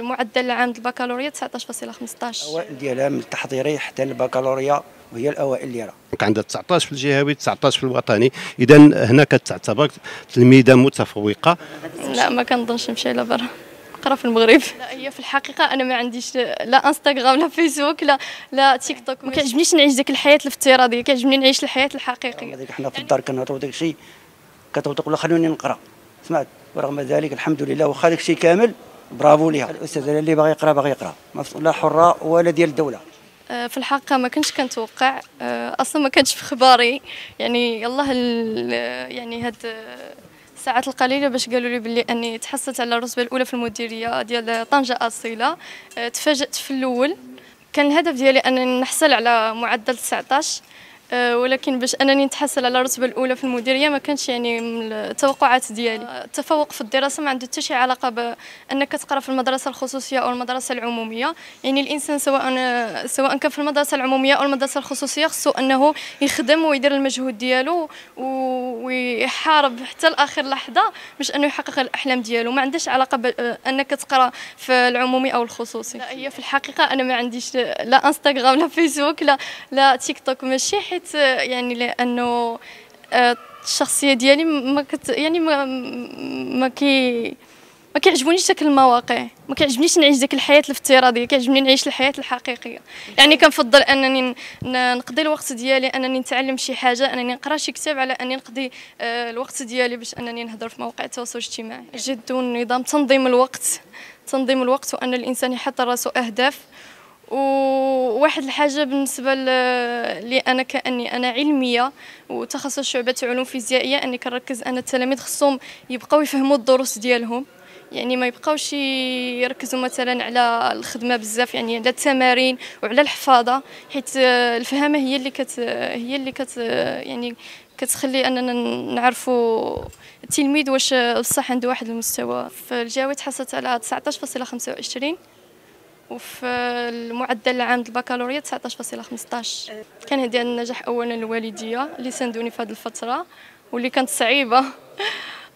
معدل عام البكالوريا 19.15 الاوائل ديالها من التحضيري حتى البكالوريا وهي الاوائل ديالها. عندها 19 في الجهوي 19 في الوطني، اذا هنا كتعتبر تلميذه متفوقه. لا ما كنظنش نمشي على برا نقرا في المغرب. لا هي في الحقيقه انا ما عنديش لا انستغرام لا فيسبوك لا تيك توك، ما كيعجبنيش نعيش ديك الحياه الافتراضيه، كيعجبني نعيش الحياه الحقيقيه. هذيك حنا في الدار كنهضروا داك الشيء كتوثق، ولا خلوني نقرا سمعت، ورغم ذلك الحمد لله واخا داك الشيء كامل برافو ليها الاستاذه اللي باغي يقرا لا حره ولا ديال الدوله. في الحقيقه ما كنتش كنتوقع اصلا، ما كانش في خباري يعني يلاه يعني هاد الساعات القليله باش قالوا لي بلي اني تحصلت على الرتبه الاولى في المديريه ديال طنجة اصيله. تفاجات في الاول، كان الهدف ديالي انني نحصل على معدل 19، ولكن باش انني نتحصل على الرتبه الاولى في المديريه ما كانش يعني من التوقعات ديالي. التفوق في الدراسه ما عنده حتى شي علاقه بانك تقرا في المدرسه الخصوصيه او المدرسه العموميه، يعني الانسان سواء كان في المدرسه العموميه او المدرسه الخصوصيه خصو انه يخدم ويدير المجهود ديالو ويحارب حتى لاخر لحظه باش انه يحقق الاحلام ديالو، ما عندهاش علاقه بانك تقرا في العمومي او الخصوصي. لا هي في الحقيقه انا ما عنديش لا انستغرام لا فيسبوك لا تيك توك، ماشي حيت يعني لانه الشخصيه ديالي ما كيعجبونيش داك المواقع، ما كيعجبنيش نعيش ديك الحياه الافتراضيه، كيعجبني نعيش الحياه الحقيقيه. يعني كنفضل انني نقضي الوقت ديالي انني نتعلم شي حاجه، انني نقرا شي كتاب، على انني نقضي الوقت ديالي باش انني نهضر في مواقع التواصل الاجتماعي. الجد والنظام، تنظيم الوقت وان الانسان يحط راسو اهداف. وواحد الحاجه بالنسبه لي انا، كاني انا علميه وتخصص شعبه علوم فيزيائيه، اني كنركز ان التلاميذ خصهم يبقاو يفهموا الدروس ديالهم، يعني ما يبقاوش يركزوا مثلا على الخدمه بزاف، يعني على التمارين وعلى الحفاظه، حيت الفهامه هي اللي كتخلي اننا نعرفوا التلميذ واش بصح عنده واحد المستوى. في الجهوي تحصلت على 19.25 وفي المعدل العام البكالوريا 19.15. كان هدي النجاح اولا الوالديه اللي ساندوني في هذه الفتره، واللي كانت صعيبه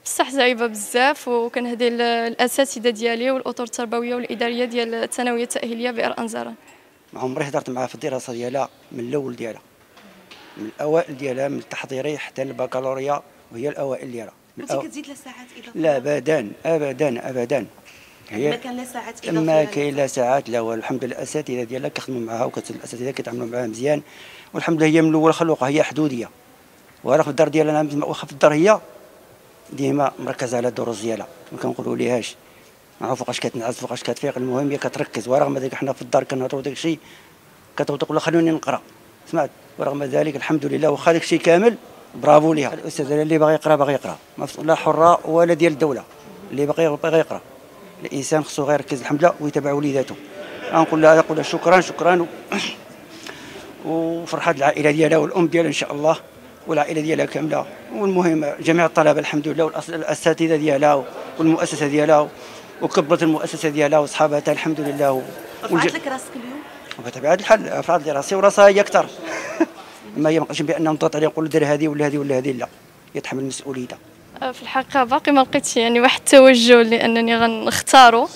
بصح صعيبه بزاف، وكان هدي الاساتذه ديالي والاطر التربويه والاداريه ديال الثانويه التاهيليه بئر انزران. عمري حضرت معها في الدراسه ديالها من الاول ديالها، من الاوائل ديالها من التحضيري حتى البكالوريا وهي الاوائل ديالها. كنتي كتزيد لا ساعات اضافيه؟ لا ابدا، ما كان لا ساعات اضافيه، ما كاين لا ساعات لا والو. الحمد لله الاساتذه ديالها كيخدموا معها، الاساتذه كيتعاملوا معها مزيان، والحمد لله هي من الاول خلوقه هي حدوديه، وراه في الدار ديالها واخا في الدار هي ديما مركزه على الدروس ديالها، ما كنقولوا ليهاش عارف فوقاش كتنعس فوقاش كتفيق، المهم هي كتركز. ورغم ذلك حنا في الدار كنهضروا داك الشيء كتوثق، لا خلوني نقرا سمعت، ورغم ذلك الحمد لله واخا داك الشيء كامل برافو ليها الاستاذه اللي باغي يقرا لا حره ولا ديال الدوله، اللي باغي يقرا الانسان خصو غير يركز الحمد لله ويتبع وليداته. نقول لها شكرا وفرحه العائله ديالها والام ديالها ان شاء الله والعائله ديالها كامله، والمهم جميع الطلبه الحمد لله والاساتذه ديالها والمؤسسه ديالها وكبرت المؤسسه ديالها وصحاباتها الحمد لله. رفعت لك راسك اليوم؟ بطبيعه الحال رفعت لي راسي وراسها هي اكثر. ما هي ما نقولش بان نضغط عليها نقول دير هذه ولا هذه ولا هذه، لا يتحمل المسؤوليه. في الحقيقه باقي ما لقيتش يعني واحد التوجه لانني غنختاره،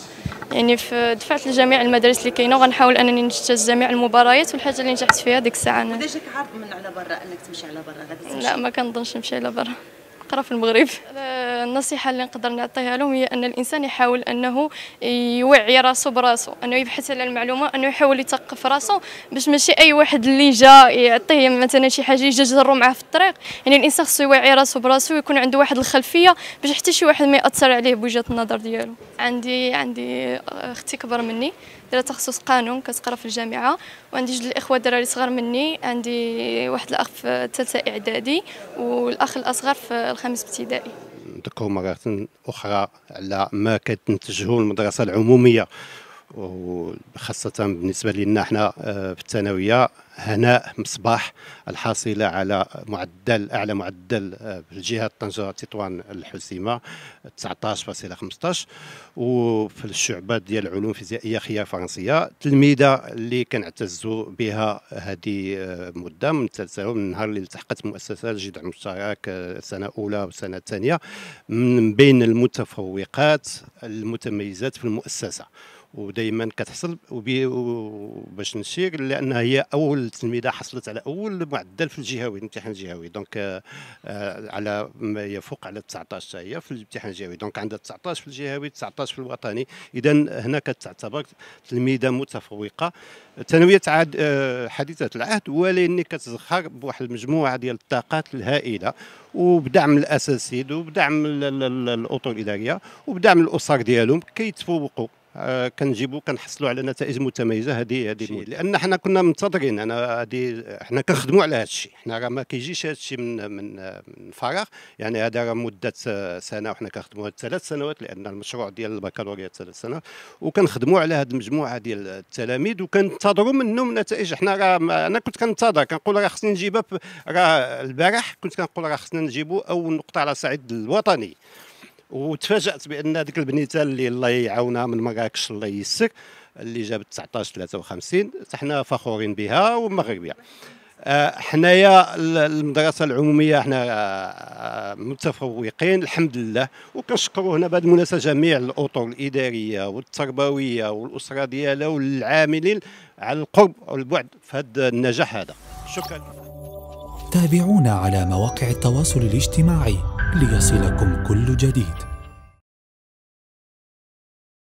يعني دفعت لجميع المدارس اللي كاينه وغنحاول انني نجتاز جميع المباريات، والحاجه اللي نجحت فيها ديك الساعه. انا ديجا عارض من على برا انك تمشي على برا؟ غادي لا ما كنظنش نمشي على برا، نقرا في المغرب. النصيحه اللي نقدر نعطيها لهم هي ان الانسان يحاول انه يوعي راسو براسو، انه يبحث على المعلومه، انه يحاول يثقف راسو باش ماشي اي واحد اللي جا يعطيه مثلا شي حاجه يجي يجرو معاه في الطريق. يعني الانسان خصو يوعي راسو براسو ويكون عنده واحد الخلفيه باش حتى شي واحد ما ياثر عليه بوجهه النظر ديالو. عندي اختي كبر مني دايره تخصص قانون كتقرا في الجامعه، وعندي جوج الاخوه دراري صغار مني، عندي واحد الاخ في الثالثه اعدادي والاخ الاصغر في الخامس ابتدائي. نذكر مرة أخرى على ما كتنتجه المدرسة العمومية وخاصة بالنسبة لنا احنا في الثانوية. هناء مصباح الحاصلة على أعلى معدل في الجهة طنجة تطوان الحسيمة 19.15، وفي الشعبة ديال العلوم الفيزيائية خيار فرنسية، تلميذة اللي كنعتزوا بها هذه مدة من التساهل، من النهار اللي التحقت المؤسسة الجدع المشترك سنة أولى وسنة ثانية، من بين المتفوقات المتميزات في المؤسسة، ودائما كتحصل باش نشير لانها هي اول تلميذه حصلت على اول معدل في الجهوي، الامتحان الجهوي، دونك على ما يفوق على 19 هي في الامتحان الجهوي، دونك عندها 19 في الجهوي 19 في الوطني. اذا هنا كتعتبر تلميذه متفوقه، ثانويه عاد حديثه العهد، ولكن كتزخر بواحد المجموعه ديال الطاقات الهائله، وبدعم الاساسيد وبدعم الاطر الاداريه وبدعم الاسر ديالهم كيتفوقوا، كنجيبوا كنحصلوا على نتائج متميزه. هذه لان حنا كنا منتظرين، حنا كنخدموا على هذا الشيء، حنا راه ما كيجيش هذا الشيء من فراغ، يعني هذا راه مده سنه، وحنا كنخدموا 3 سنوات، لان المشروع ديال البكالوريا 3 سنوات، وكنخدموا على هذه المجموعه ديال التلاميذ وكنتظروا منهم نتائج. حنا راه انا كنت كنتظر، كنقول راه خصني نجيبها، راه البارح كنت كنقول راه خصنا نجيبوا اول نقطه على صعيد الوطني، وتفاجأت بان هذيك البنيته اللي الله يعاونها من مراكش الله ييسر اللي جابت 19 53، حنا فخورين بها ومغربيه. حنايا المدرسه العموميه حنا متفوقين الحمد لله، وكنشكروا هنا بهذه المناسبه جميع الاطر الاداريه والتربويه والاسره ديالها والعاملين على القرب والبعد في هذا النجاح هذا. شكرا. تابعونا على مواقع التواصل الاجتماعي ليصلكم كل جديد.